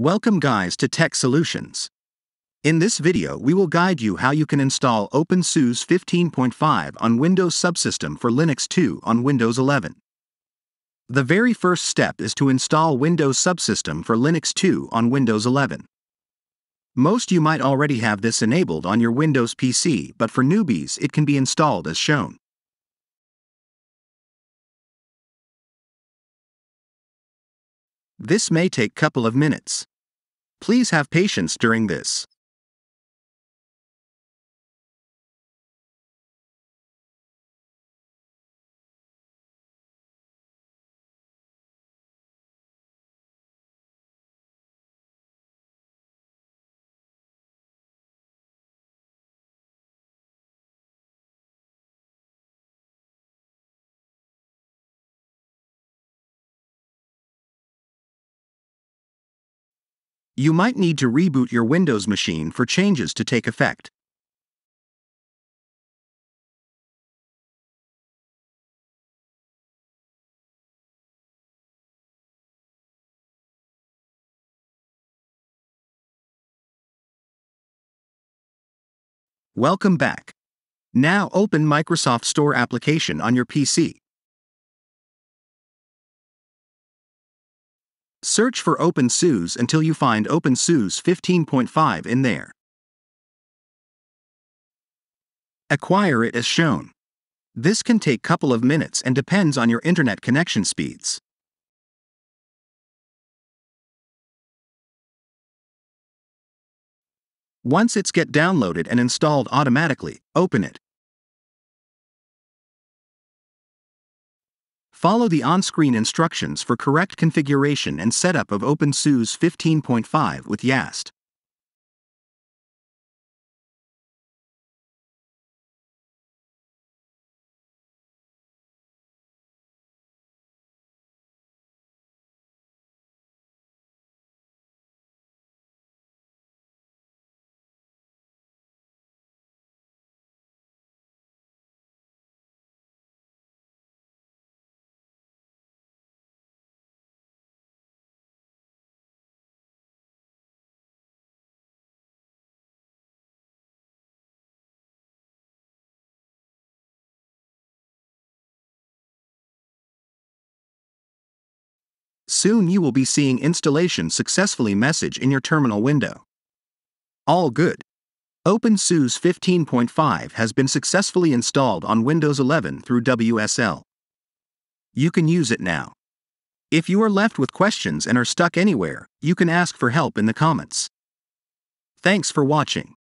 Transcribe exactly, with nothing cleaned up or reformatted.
Welcome guys to Tech Solutions. In this video we will guide you how you can install OpenSUSE fifteen point five on Windows Subsystem for Linux two on Windows eleven. The very first step is to install Windows Subsystem for Linux two on Windows eleven. Most you might already have this enabled on your Windows P C, but for newbies it can be installed as shown. This may take couple of minutes. Please have patience during this. You might need to reboot your Windows machine for changes to take effect. Welcome back. Now open Microsoft Store application on your P C. Search for OpenSUSE until you find OpenSUSE fifteen point five in there. Acquire it as shown. This can take couple of minutes and depends on your internet connection speeds. Once it's get downloaded and installed automatically, open it. Follow the on-screen instructions for correct configuration and setup of OpenSUSE fifteen point five with YAST. Soon you will be seeing installation successfully message in your terminal window. All good. OpenSUSE fifteen point five has been successfully installed on Windows eleven through W S L. You can use it now. If you are left with questions and are stuck anywhere, you can ask for help in the comments. Thanks for watching.